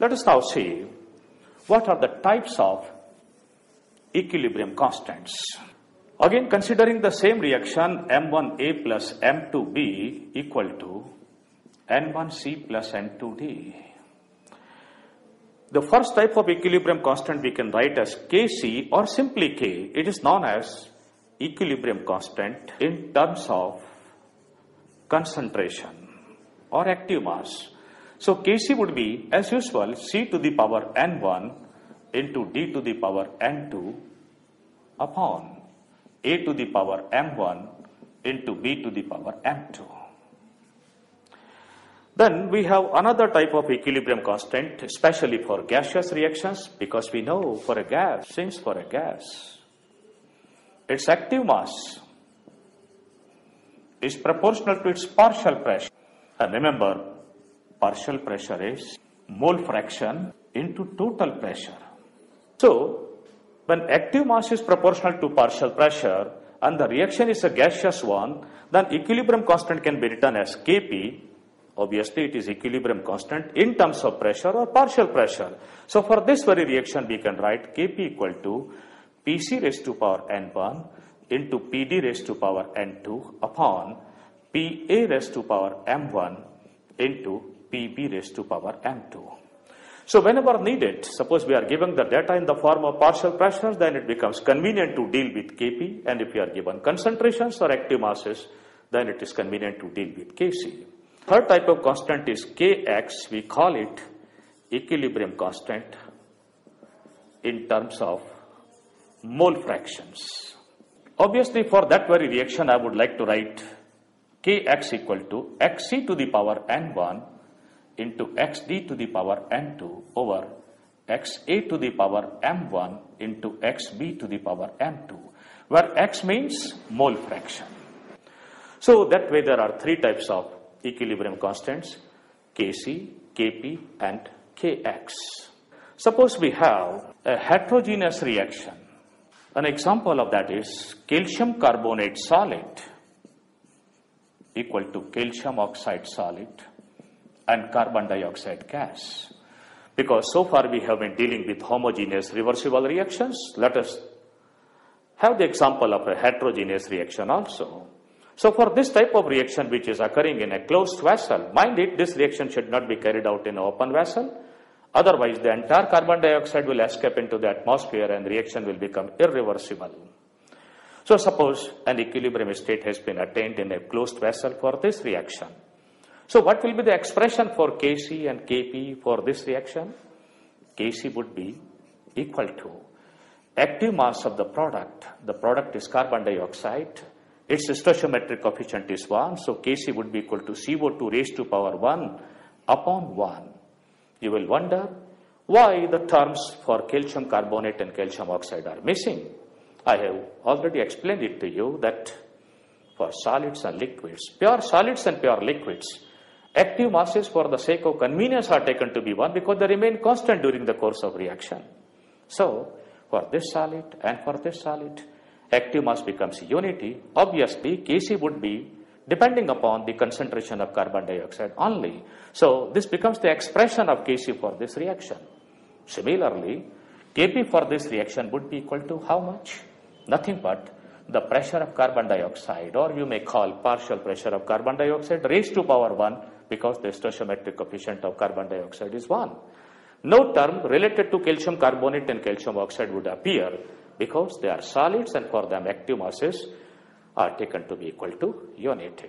Let us now see what are the types of equilibrium constants. Again, considering the same reaction, M1A plus M2B equal to N1C plus N2D. The first type of equilibrium constant we can write as Kc or simply K. It is known as equilibrium constant in terms of concentration or active mass. So Kc would be, as usual, C to the power N1 into D to the power N2 upon A to the power M1 into B to the power M2. Then we have another type of equilibrium constant, especially for gaseous reactions, because we know for a gas, since for a gas, its active mass is proportional to its partial pressure. And remember, partial pressure is mole fraction into total pressure. So, when active mass is proportional to partial pressure and the reaction is a gaseous one, then equilibrium constant can be written as Kp. Obviously, it is equilibrium constant in terms of pressure or partial pressure. So, for this very reaction, we can write Kp equal to Pc raised to power N1 into Pd raised to power N2 upon Pa raised to power M1 into Pb raised to power M2. So whenever needed, suppose we are given the data in the form of partial pressures, then it becomes convenient to deal with Kp, and if we are given concentrations or active masses, then it is convenient to deal with Kc. Third type of constant is Kx. We call it equilibrium constant in terms of mole fractions. Obviously, for that very reaction, I would like to write Kx equal to Xc to the power N1 into xd to the power n2 over xa to the power m1 into xb to the power m2, where x means mole fraction. So that way there are three types of equilibrium constants: Kc, Kp and Kx. Suppose we have a heterogeneous reaction. An example of that is calcium carbonate solid equal to calcium oxide solid and carbon dioxide gas. Because so far we have been dealing with homogeneous reversible reactions, let us have the example of a heterogeneous reaction also. So for this type of reaction which is occurring in a closed vessel, mind it, this reaction should not be carried out in an open vessel, otherwise the entire carbon dioxide will escape into the atmosphere and reaction will become irreversible. So suppose an equilibrium state has been attained in a closed vessel for this reaction. So what will be the expression for Kc and Kp for this reaction? Kc would be equal to active mass of the product. The product is carbon dioxide. Its stoichiometric coefficient is 1. So Kc would be equal to CO2 raised to power 1 upon 1. You will wonder why the terms for calcium carbonate and calcium oxide are missing. I have already explained it to you that for solids and liquids, pure solids and pure liquids, active masses for the sake of convenience are taken to be 1 because they remain constant during the course of reaction. So, for this solid and for this solid, active mass becomes unity. Obviously, Kc would be depending upon the concentration of carbon dioxide only. So, this becomes the expression of Kc for this reaction. Similarly, Kp for this reaction would be equal to how much? Nothing but the pressure of carbon dioxide, or you may call partial pressure of carbon dioxide raised to power 1, because the stoichiometric coefficient of carbon dioxide is 1. No term related to calcium carbonate and calcium oxide would appear because they are solids and for them active masses are taken to be equal to unity.